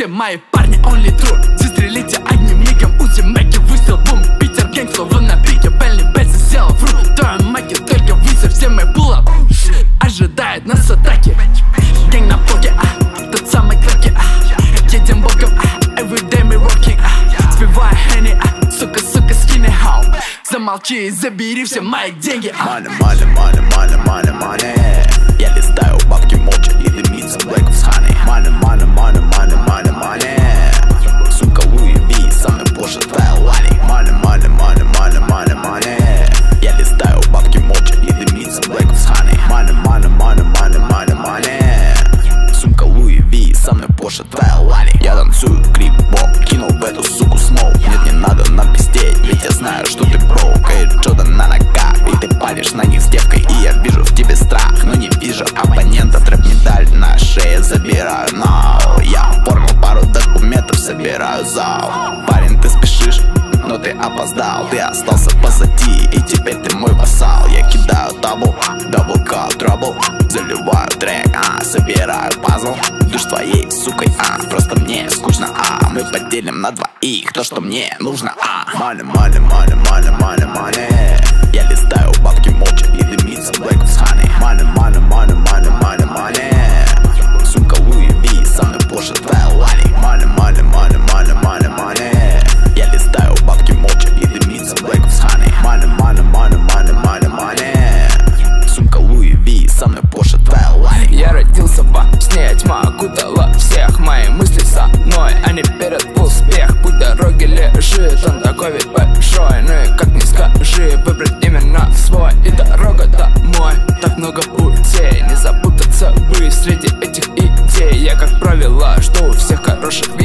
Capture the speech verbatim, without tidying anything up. Все мои парни only true. Сестрелите одним мигом, Узи, Мэки, выстрел, бум. Питер гэнг, словно на пике, Белли Бесси сделал вру. Твоя Мэки, только виза, все мы пулап. Ожидает нас атаки. Гэнг на полке, а, тот самый Кроки, а. Едем боком, а, everyday мы rocking, а. Сбивая Хэнни, а, сука, сука, скини, хау. Замолчи и забери все мои деньги, а. Money, money, money, money, money, money. Я листаю бабки молча и дымится блэков с хани. Money, money, money, money, money, money. Сука, Луи, со мной пошатая лани. Money, money, money, money, money, money. Я листаю бабки молча и дымится блэков с хани. Money, money, money, money, money, money. Сука, Луи, со мной пошатая лани. Я танцую крипбоп, кинул в эту суку смоук. Нет, не надо нам пиздеть, ведь я знаю, что ты броук. Эй, Джодан на ногах, и ты палишь на них с девкой. И я вижу в тебе страх, но не вижу оппонента. Трэп-медаль на шее забираю, нау. Я оформил пару документов, собираю зал. Парень, ты спешишь, но ты опоздал. Ты остался позади, и теперь ты мой вассал. Я кидаю табу, даблка, трабл. Заливаю трек, а, собираю пазл. Душ твоей сукой, а, просто мне скучно, а. Мы поделим на двоих то, что мне нужно, а. Money, money, money, money, money, money. Я листаю бабки молча и дымится блэков с хани. Money, money, money, money, money, money. Сумка Луи Ви, со мной Porsche, твоя лани. Money, money, money, money, money, money. Я листаю бабки молча и дымится блэков с хани. Money, money, money, money, money, money. Сумка Луи Ви, со мной Porsche, твоя лани. Я родился во сне, тьма окутала всех. Мои мысли со мной, они перед успех. Путь дороги лежит, он такой ведь большой. Ну и как не скажи, выбрать именно свой. И дорога домой, так много путей. Не запутаться бы среди этих идей. Я как правило, что у всех хороших